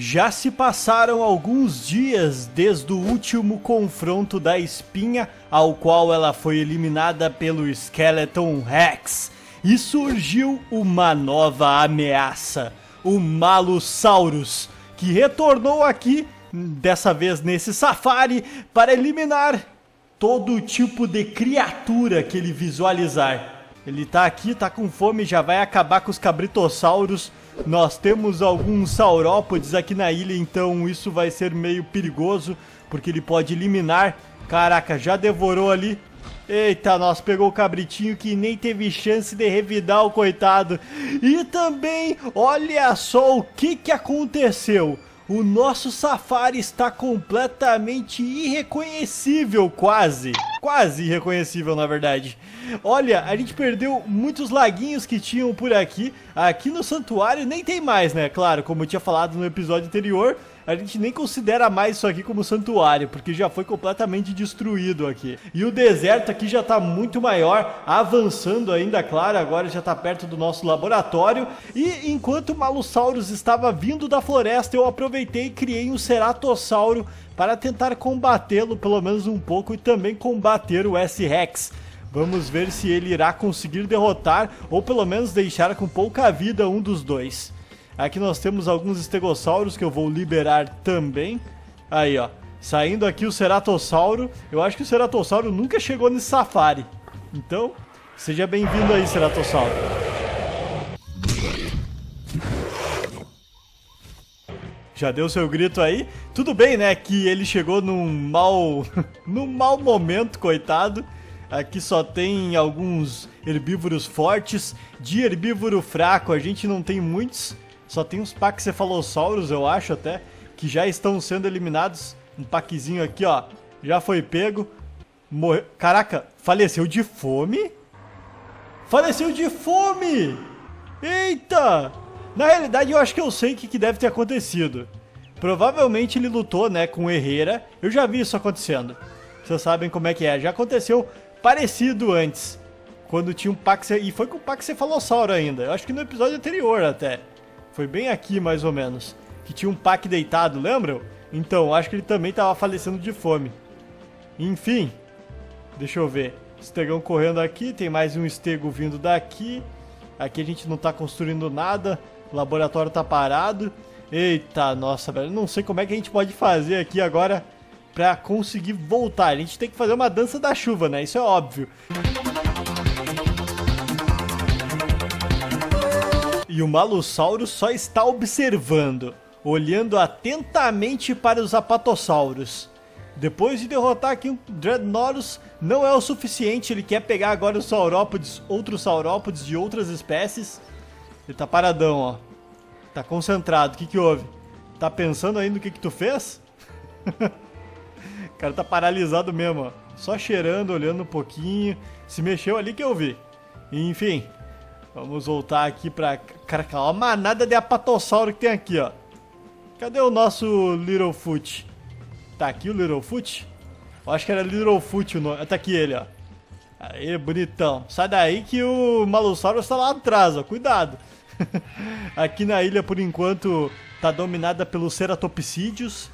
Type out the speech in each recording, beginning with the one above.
Já se passaram alguns dias desde o último confronto da espinha, ao qual ela foi eliminada pelo Skeleton Rex, e surgiu uma nova ameaça, o Malusaurus, que retornou aqui, dessa vez nesse safari, para eliminar todo tipo de criatura que ele visualizar. Ele tá aqui, tá com fome, já vai acabar com os Cabritossauros. Nós temos alguns saurópodes aqui na ilha, então isso vai ser meio perigoso, porque ele pode eliminar. Caraca, já devorou ali. Eita, nós pegou o cabritinho que nem teve chance de revidar o coitado. E também, olha só o que aconteceu. O nosso safari está completamente irreconhecível, quase. Quase irreconhecível, na verdade. Olha, a gente perdeu muitos laguinhos que tinham por aqui. Aqui no santuário nem tem mais, né? Claro, como eu tinha falado no episódio anterior, a gente nem considera mais isso aqui como santuário, porque já foi completamente destruído aqui. E o deserto aqui já está muito maior, avançando ainda, claro, agora já está perto do nosso laboratório. E enquanto o Malusaurus estava vindo da floresta, eu aproveitei e criei um Ceratossauro para tentar combatê-lo pelo menos um pouco e também combater o S-Rex. Vamos ver se ele irá conseguir derrotar ou pelo menos deixar com pouca vida um dos dois. Aqui nós temos alguns Stegossauros que eu vou liberar também. Aí, ó. Saindo aqui o Ceratossauro. Eu acho que o Ceratossauro nunca chegou nesse safari. Então, seja bem-vindo aí, Ceratossauro. Já deu seu grito aí? Tudo bem, né? Que ele chegou num mau momento, coitado. Aqui só tem alguns herbívoros fortes. De herbívoro fraco, a gente não tem muitos. Só tem uns Pax Cefalossauros, eu acho até, que já estão sendo eliminados. Um paquezinho aqui, ó. Já foi pego. Morreu. Caraca, faleceu de fome? Faleceu de fome! Eita! Na realidade, eu acho que eu sei o que deve ter acontecido. Provavelmente ele lutou, né, com o Herrera. Eu já vi isso acontecendo. Vocês sabem como é que é. Já aconteceu parecido antes. Quando tinha um Pax... E foi com o Pax Cefalossauro ainda. Eu acho que no episódio anterior até. Foi bem aqui, mais ou menos. Que tinha um pack deitado, lembram? Então, acho que ele também tava falecendo de fome. Enfim. Deixa eu ver. Estegão correndo aqui. Tem mais um estego vindo daqui. Aqui a gente não tá construindo nada. O laboratório tá parado. Eita, nossa, velho. Não sei como é que a gente pode fazer aqui agora pra conseguir voltar. A gente tem que fazer uma dança da chuva, né? Isso é óbvio. E o Malusaurus só está observando, olhando atentamente para os Apatossauros. Depois de derrotar aqui um Dreadnoughtus, não é o suficiente, ele quer pegar agora os saurópodes, outros saurópodes de outras espécies. Ele tá paradão, ó. Tá concentrado, o que houve? Tá pensando aí no que tu fez? O cara tá paralisado mesmo, ó. Só cheirando, olhando um pouquinho. Se mexeu ali que eu vi. Enfim... Vamos voltar aqui pra... Caraca, ó, a manada de apatossauro que tem aqui, ó. Cadê o nosso Littlefoot? Tá aqui o Littlefoot? Eu acho que era Littlefoot o nome. Tá aqui ele, ó. Aí, bonitão. Sai daí que o Malusaurus tá lá atrás, ó. Cuidado. Aqui na ilha, por enquanto, tá dominada pelos ceratopsídeos.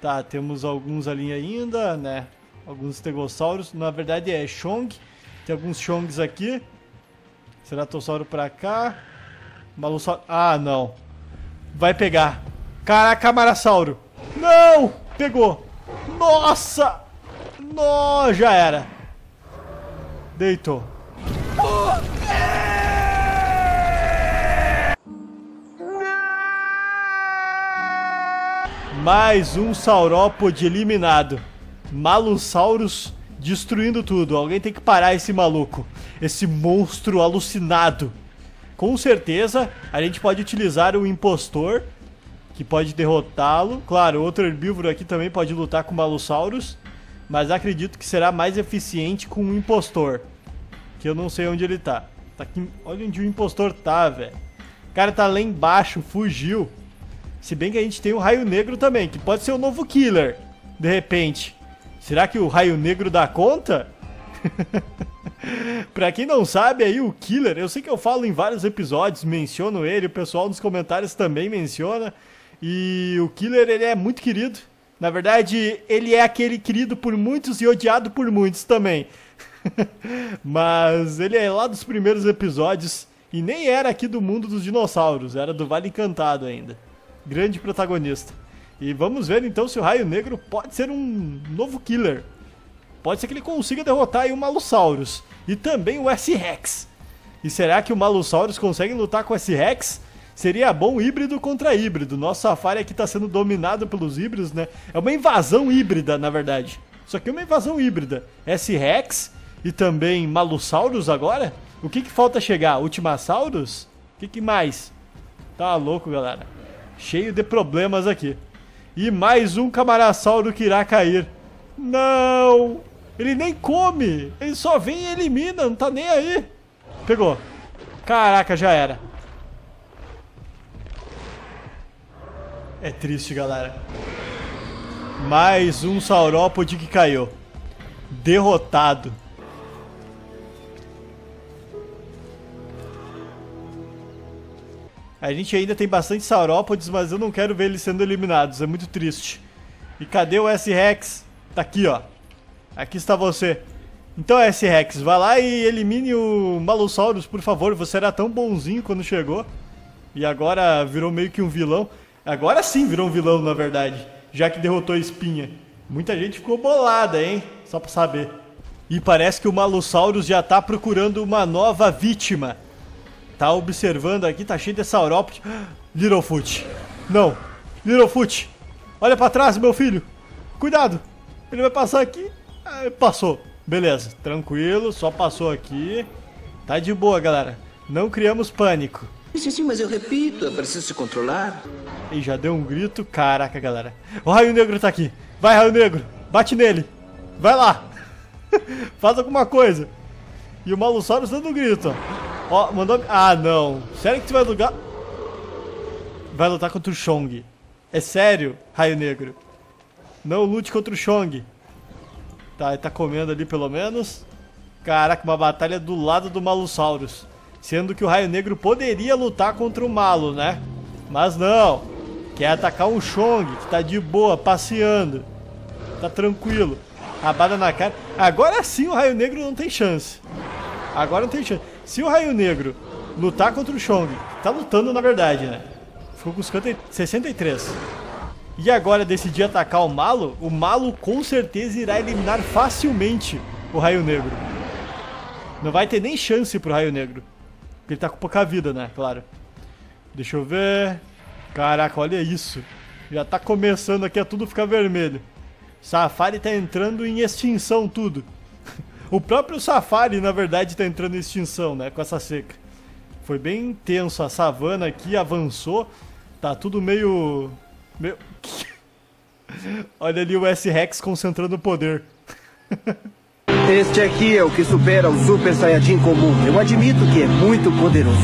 Tá, temos alguns ali ainda, né? Alguns stegossauros. Na verdade é Chung. Tem alguns Chungs aqui. Ceratossauro pra cá. Malusauro... Ah, não. Vai pegar. Caraca, Camarasauro. Não! Pegou. Nossa! Nossa, já era. Deitou. Mais um saurópode eliminado. Malusaurus... destruindo tudo. Alguém tem que parar esse maluco. Esse monstro alucinado. Com certeza, a gente pode utilizar o impostor, que pode derrotá-lo. Claro, outro herbívoro aqui também pode lutar com o Malusaurus. Mas acredito que será mais eficiente com o impostor. Que eu não sei onde ele tá. Tá aqui... Olha onde o impostor tá, velho. O cara tá lá embaixo, fugiu. Se bem que a gente tem o Raio Negro também, que pode ser o novo killer. De repente... Será que o Raio Negro dá conta? Pra quem não sabe, aí o Killer, eu sei que eu falo em vários episódios, menciono ele, o pessoal nos comentários também menciona. E o Killer, ele é muito querido. Na verdade, ele é aquele querido por muitos e odiado por muitos também. Mas ele é lá dos primeiros episódios e nem era aqui do Mundo dos Dinossauros, era do Vale Encantado ainda. Grande protagonista. E vamos ver então se o Raio Negro pode ser um novo Killer. Pode ser que ele consiga derrotar aí o Malusaurus e também o S-Rex. E será que o Malusaurus consegue lutar com o S-Rex? Seria bom híbrido contra híbrido. Nosso safari aqui está sendo dominado pelos híbridos, né? É uma invasão híbrida, na verdade. Isso aqui é uma invasão híbrida. S-Rex e também Malusaurus agora? O que falta chegar? Ultimassaurus? O que mais? Tá louco, galera. Cheio de problemas aqui. E mais um Camarassauro que irá cair. Não! Ele nem come! Ele só vem e elimina, não tá nem aí. Pegou. Caraca, já era. É triste, galera. Mais um saurópode que caiu. Derrotado. A gente ainda tem bastante saurópodes, mas eu não quero ver eles sendo eliminados. É muito triste. E cadê o S-Rex? Tá aqui, ó. Aqui está você. Então, S-Rex, vai lá e elimine o Malusaurus, por favor. Você era tão bonzinho quando chegou. E agora virou meio que um vilão. Agora sim virou um vilão, na verdade, já que derrotou a espinha. Muita gente ficou bolada, hein? Só pra saber. E parece que o Malusaurus já tá procurando uma nova vítima. Tá observando aqui, tá cheio de saurópode. Littlefoot. Não. Littlefoot. Olha pra trás, meu filho. Cuidado. Ele vai passar aqui. Ah, passou. Beleza. Tranquilo, só passou aqui. Tá de boa, galera. Não criamos pânico. Sim, mas eu repito, é preciso se controlar. E já deu um grito, caraca, galera. O Raio Negro tá aqui. Vai, Raio Negro, bate nele. Vai lá. Faz alguma coisa. E o Malusaurus dando um grito, ó. Ó, mandou... Ah, não. Sério que tu vai lutar? Vai lutar contra o Chong. É sério, Raio Negro. Não lute contra o Chong. Tá, ele tá comendo ali pelo menos. Caraca, uma batalha do lado do Malusaurus. Sendo que o Raio Negro poderia lutar contra o Malo, né? Mas não. Quer atacar um Chong, que tá de boa, passeando. Tá tranquilo. Rabada na cara. Agora sim o Raio Negro não tem chance. Agora não tem chance. Se o Raio Negro lutar contra o Chong, que tá lutando na verdade, né? Ficou com 63. E agora decidir atacar o Malo com certeza irá eliminar facilmente o Raio Negro. Não vai ter nem chance pro Raio Negro. Porque ele tá com pouca vida, né? Claro. Deixa eu ver. Caraca, olha isso. Já tá começando aqui a tudo ficar vermelho. Safari tá entrando em extinção tudo. O próprio Safari, na verdade, tá entrando em extinção, né? Com essa seca. Foi bem intenso. A savana aqui avançou. Tá tudo meio... Olha ali o S-Rex concentrando o poder. Este aqui é o que supera o Super Saiyajin comum. Eu admito que é muito poderoso.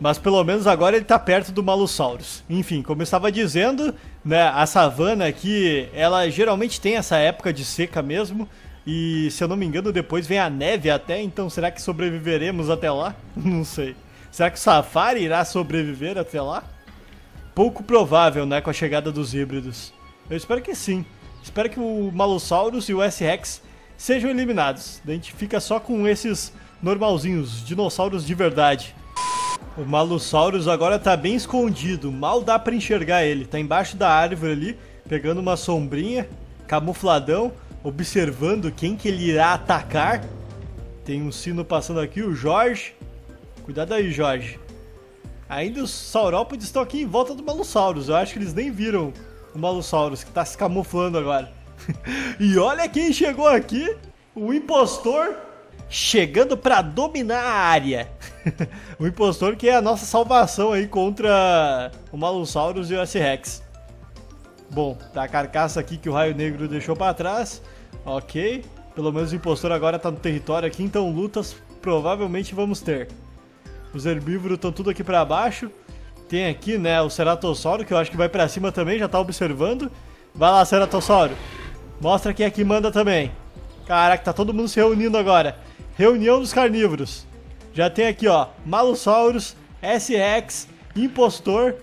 Mas pelo menos agora ele tá perto do Malusaurus. Enfim, como eu estava dizendo, né, a savana aqui, ela geralmente tem essa época de seca mesmo. E se eu não me engano, depois vem a neve até, então será que sobreviveremos até lá? Não sei. Será que o Safari irá sobreviver até lá? Pouco provável, né, com a chegada dos híbridos. Eu espero que sim. Espero que o Malusaurus e o S-Rex sejam eliminados. A gente fica só com esses normalzinhos, dinossauros de verdade. O Malusaurus agora tá bem escondido, mal dá pra enxergar ele. Tá embaixo da árvore ali, pegando uma sombrinha, camufladão, observando quem que ele irá atacar. Tem um sino passando aqui, o Jorge. Cuidado aí, Jorge. Ainda os saurópodes estão aqui em volta do Malusaurus. Eu acho que eles nem viram o Malusaurus, que tá se camuflando agora. E olha quem chegou aqui, o impostor chegando para dominar a área. O impostor que é a nossa salvação aí contra o Malusaurus e o S-Rex. Bom, tá a carcaça aqui que o Raio Negro deixou para trás. Ok, pelo menos o impostor agora tá no território aqui, então lutas provavelmente vamos ter. Os herbívoros estão tudo aqui para baixo. Tem aqui, né, o Ceratossauro, que eu acho que vai para cima também, já tá observando. Vai lá, Ceratossauro. Mostra quem é que manda também. Caraca, tá todo mundo se reunindo agora. Reunião dos carnívoros. Já tem aqui, ó, Malusaurus, S-Rex, Impostor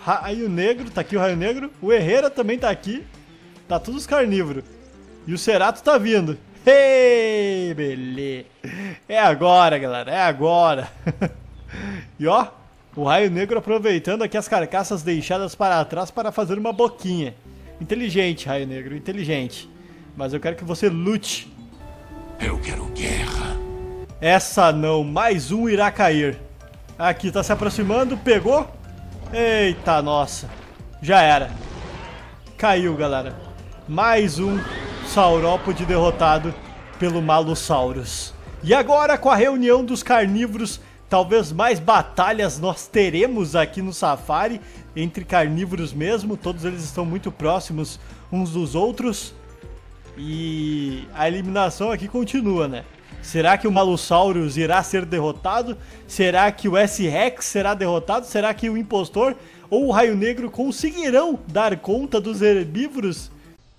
Raio Negro, tá aqui o Raio Negro. O Herrera também tá aqui. Tá todos os carnívoros. E o Cerato tá vindo. Hey, beleza. É agora, galera. É agora. E ó, o Raio Negro aproveitando aqui as carcaças deixadas para trás para fazer uma boquinha. Inteligente, Raio Negro, inteligente. Mas eu quero que você lute. Eu quero guerra. Essa não, mais um irá cair. Aqui, tá se aproximando, pegou. Eita, nossa. Já era. Caiu, galera. Mais um saurópode derrotado pelo Malusaurus. E agora, com a reunião dos carnívoros, talvez mais batalhas nós teremos aqui no Safari, entre carnívoros mesmo, todos eles estão muito próximos uns dos outros. E a eliminação aqui continua, né? Será que o Malusaurus irá ser derrotado? Será que o S-Rex será derrotado? Será que o Impostor ou o Raio Negro conseguirão dar conta dos herbívoros?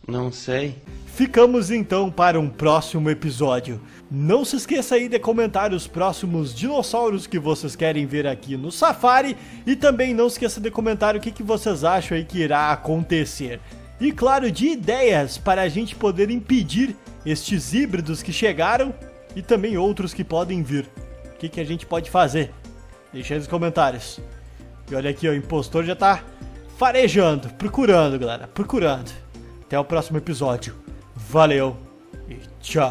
Não sei. Ficamos então para um próximo episódio. Não se esqueça aí de comentar os próximos dinossauros que vocês querem ver aqui no Safari. E também não esqueça de comentar o que vocês acham aí que irá acontecer. E claro, de ideias para a gente poder impedir estes híbridos que chegaram e também outros que podem vir. O que a gente pode fazer? Deixa aí nos comentários. E olha aqui, ó, o impostor já tá farejando, procurando, galera, procurando. Até o próximo episódio. Valeu e tchau.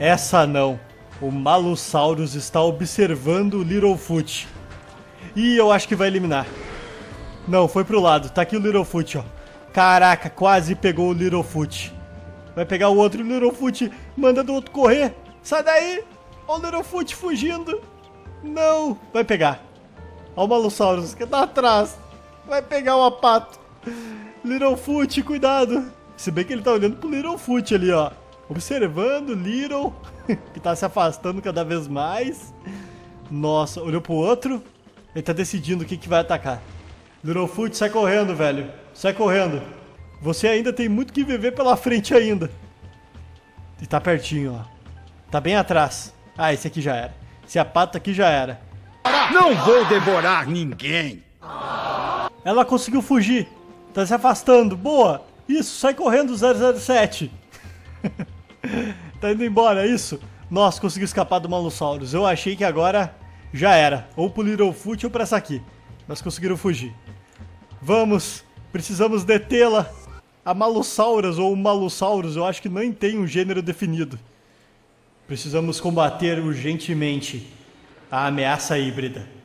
Essa não. O Malusaurus está observando o Littlefoot. E eu acho que vai eliminar. Não, foi pro lado. Tá aqui o Littlefoot, ó. Caraca, quase pegou o Littlefoot. Vai pegar o outro Littlefoot, mandando o outro correr. Sai daí! Olha o Littlefoot fugindo. Não! Vai pegar. Olha o Malusaurus que tá atrás. Vai pegar o pato. Littlefoot, cuidado. Se bem que ele tá olhando pro Littlefoot ali, ó. Observando o Little, que tá se afastando cada vez mais. Nossa, olhou pro outro. Ele tá decidindo o que, que vai atacar. Littlefoot, sai correndo, velho. Sai correndo. Você ainda tem muito que viver pela frente ainda. E tá pertinho, ó. Tá bem atrás. Ah, esse aqui já era. Esse pato aqui já era. Não vou devorar ninguém. Ela conseguiu fugir. Tá se afastando. Boa. Isso, sai correndo, 007. Tá indo embora, é isso? Nossa, consegui escapar do Malusaurus. Eu achei que agora já era. Ou pro Littlefoot ou pra essa aqui. Mas conseguiram fugir. Vamos, precisamos detê-la. A Malusaurus ou o Malusaurus, eu acho que nem tem um gênero definido. Precisamos combater urgentemente a ameaça híbrida.